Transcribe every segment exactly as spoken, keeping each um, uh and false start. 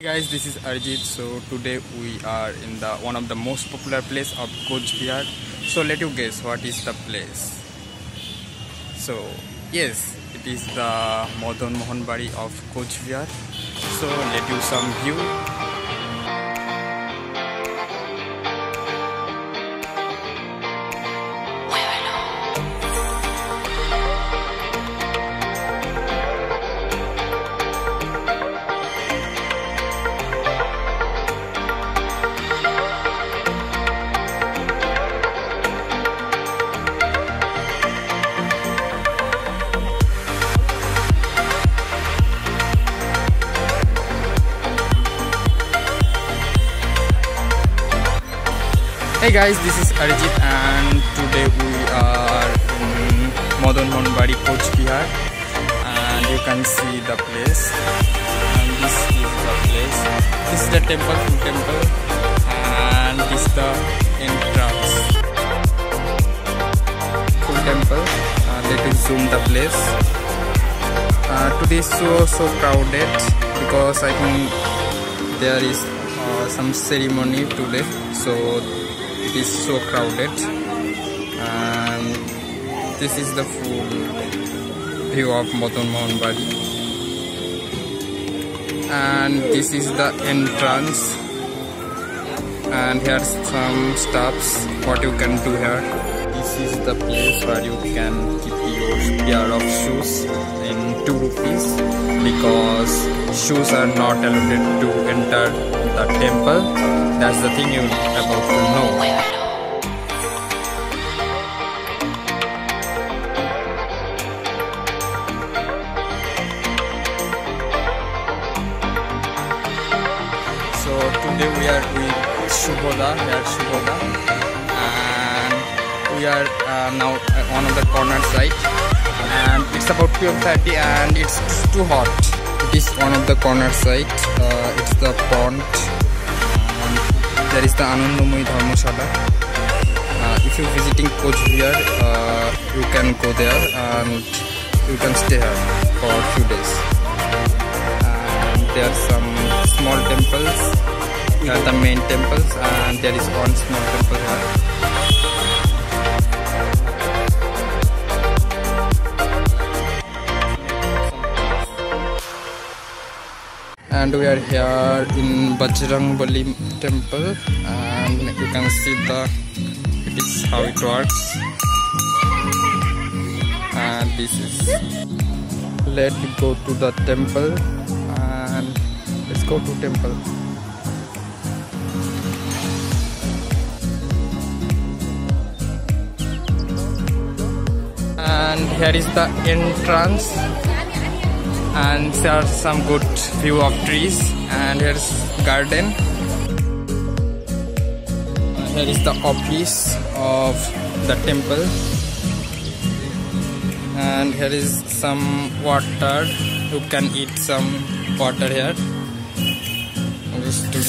Hey guys, this is Arijit. So today we are in the one of the most popular place of Coochbehar. So let you guess what is the place. So yes, it is the Madan Mohan Bari of Coochbehar. So let you some view. Hey guys, this is Arijit and today we are in Madan Mohan Bari, Coochbehar, and you can see the place, and this is the place, this is the temple, full temple, and this is the entrance, full temple. Uh, let us zoom the place. Uh, today is so so crowded because I think there is uh, some ceremony today, so it is so crowded, and this is the full view of Madan Mohan Bari, and this is the entrance, and here are some steps what you can do here. This is the place where you can keep your pair of shoes in two rupees, because shoes are not allowed to enter the temple. That's the thing you're about to know. So today we are with Shubhoda, we are Shubhoda, and we are uh, now on the corner side, and it's about twelve thirty and it's too hot. It is one of the corner side, uh, it's the pond, and there is the Anandamoyee Dharmashala. Uh, if you're visiting Coochbehar, uh, you can go there and you can stay here for a few days. There are some small temples, there are the main temples, and there is one small temple here. And we are here in Bajrang Bali temple, and you can see the it is how it works. And this is, let's go to the temple. Let's go to temple. And here is the entrance. And there are some good view of trees. And here's garden. And here is the office of the temple. And here is some water. You can eat some water here. To this. This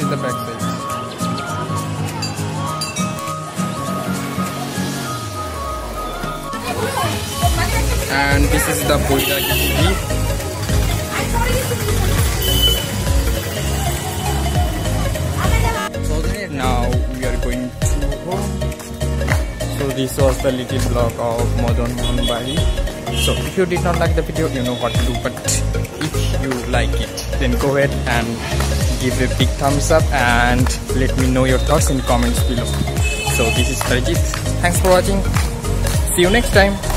is the back side. And this is the Buddha Gigi. Now we are going to home. So this was the little vlog of Madan Mohan Bari. So if you did not like the video, you know what to do, but if you like it, then go ahead and give a big thumbs up and let me know your thoughts in comments below. So this is Arijit. Thanks for watching. See you next time.